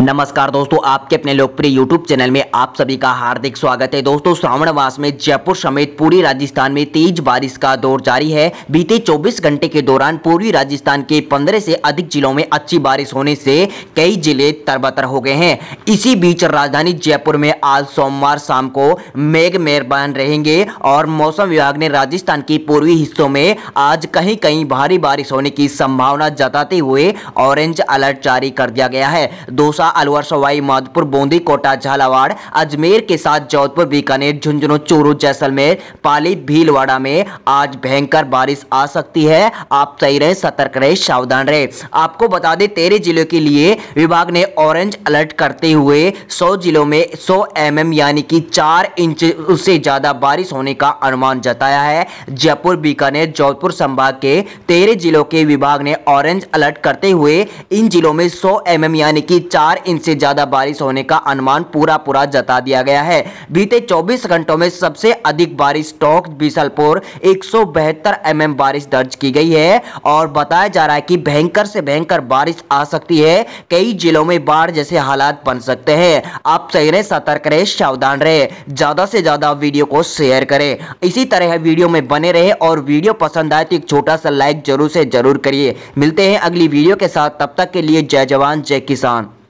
नमस्कार दोस्तों, आपके अपने लोकप्रिय YouTube चैनल में आप सभी का हार्दिक स्वागत है। दोस्तों, श्रावण मास में जयपुर समेत पूरी राजस्थान में तेज बारिश का दौर जारी है। बीते 24 घंटे के दौरान पूर्वी राजस्थान के 15 से अधिक जिलों में अच्छी बारिश होने से कई जिले तरबतर हो गए हैं। इसी बीच राजधानी जयपुर में आज सोमवार शाम को मेघ मेहरबान रहेंगे और मौसम विभाग ने राजस्थान के पूर्वी हिस्सों में आज कहीं कहीं भारी बारिश होने की संभावना जताते हुए ऑरेंज अलर्ट जारी कर दिया गया है। दोस्तों, अलवर, सवाई माधोपुर, बूंदी, कोटा, झालावाड़, अजमेर के साथ जोधपुर, बीकानेर, झुंझुनू, चूरू, जैसलमेर, पाली, भीलवाड़ा में आज भयंकर बारिश आ सकती है। आप सही रहें, सतर्क रहें, सावधान रहें। आपको बता दें, 13 जिलों के लिए विभाग ने ऑरेंज अलर्ट करते हुए 100 जिलों में 100 mm यानी कि 4 इंच उससे ज्यादा बारिश होने का अनुमान जताया है। जयपुर, बीकानेर, जोधपुर संभाग के 13 जिलों के विभाग ने ऑरेंज अलर्ट करते हुए इन जिलों में 100 mm यानी कि 4 इंच से ज्यादा बारिश होने का अनुमान पूरा जता दिया गया है। बीते 24 घंटों में सबसे अधिक बारिश टोंक, बीसलपुर 172 mm बारिश दर्ज की गई है और बताया जा रहा है कि भयंकर से भयंकर बारिश आ सकती है। कई जिलों में बाढ़ जैसे हालात बन सकते हैं। आप सही रहें, सतर्क रहें, सावधान रहें, ज्यादा से ज्यादा वीडियो को शेयर करें। इसी तरह वीडियो में बने रहे और वीडियो पसंद आए तो एक छोटा सा लाइक जरूर से जरूर करिए। मिलते हैं अगली वीडियो के साथ, तब तक के लिए जय जवान जय किसान।